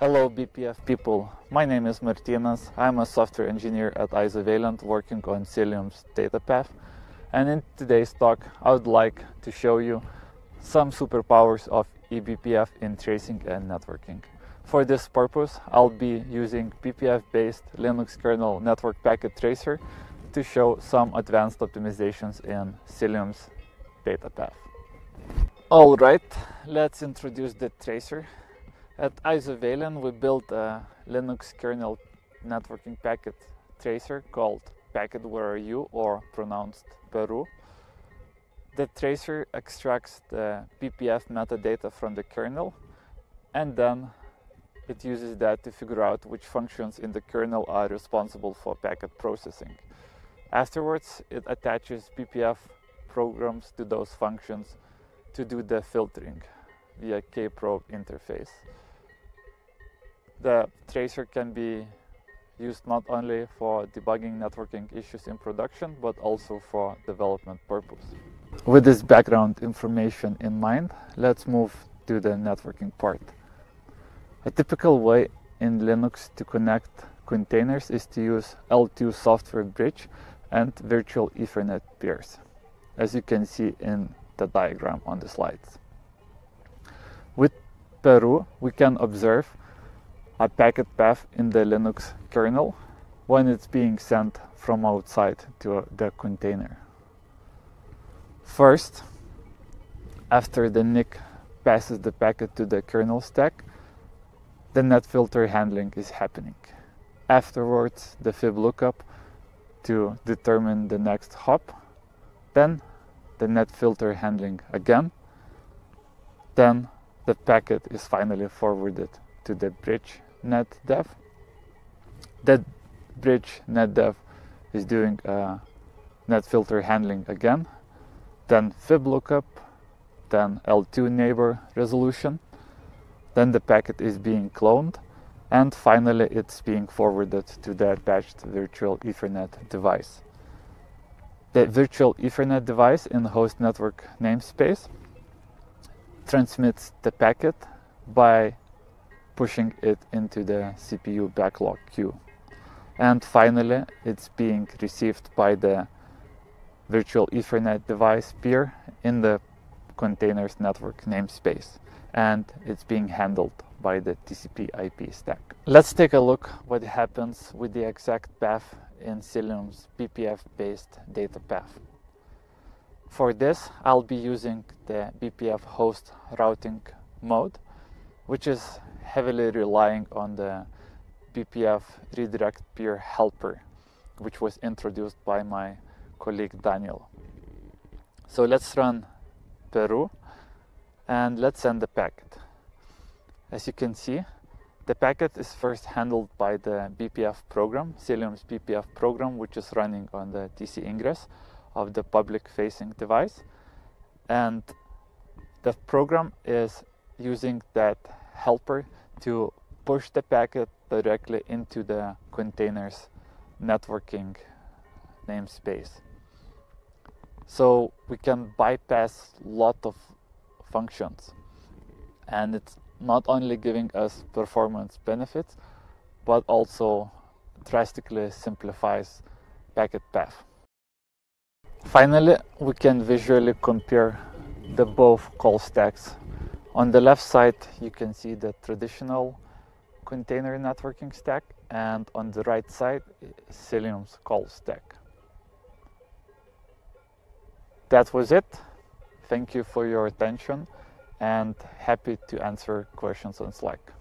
Hello BPF people, my name is Martinez, I'm a software engineer at Isovalent working on Cilium's data path, and in today's talk I would like to show you some superpowers of eBPF in tracing and networking. For this purpose I'll be using BPF based Linux kernel network packet tracer to show some advanced optimizations in Cilium's data path. Alright, let's introduce the tracer. At Isovalent, we built a Linux kernel networking packet tracer called Packet-Where-Are-You, or pronounced pwru. The tracer extracts the BPF metadata from the kernel, and then it uses that to figure out which functions in the kernel are responsible for packet processing. Afterwards, it attaches BPF programs to those functions to do the filtering via Kprobe interface. The tracer can be used not only for debugging networking issues in production, but also for development purpose. With this background information in mind, let's move to the networking part. A typical way in Linux to connect containers is to use L2 software bridge and virtual Ethernet peers, as you can see in the diagram on the slides. With pwru, we can observe a packet path in the Linux kernel when it's being sent from outside to the container. First, after the NIC passes the packet to the kernel stack, the netfilter handling is happening. Afterwards, the FIB lookup to determine the next hop, then the netfilter handling again, then the packet is finally forwarded to the bridge Netdev. That bridge Netdev is doing a netfilter handling again, then FIB lookup, then L2 neighbor resolution, then the packet is being cloned, and finally it's being forwarded to the attached virtual Ethernet device. The virtual Ethernet device in host network namespace transmits the packet by pushing it into the CPU backlog queue. And finally, it's being received by the virtual Ethernet device peer in the container's network namespace. And it's being handled by the TCP IP stack. Let's take a look what happens with the exact path in Cilium's BPF-based data path. For this, I'll be using the BPF host routing mode, which is heavily relying on the BPF redirect peer helper, which was introduced by my colleague Daniel. So let's run pwru and let's send the packet. As you can see, the packet is first handled by the BPF program, Cilium's BPF program, which is running on the TC ingress of the public facing device, and the program is using that helper to push the packet directly into the container's networking namespace. So we can bypass a lot of functions, and it's not only giving us performance benefits, but also drastically simplifies packet path. Finally, we can visually compare the both call stacks. On the left side, you can see the traditional container networking stack, and on the right side, Cilium's call stack. That was it. Thank you for your attention, and happy to answer questions on Slack.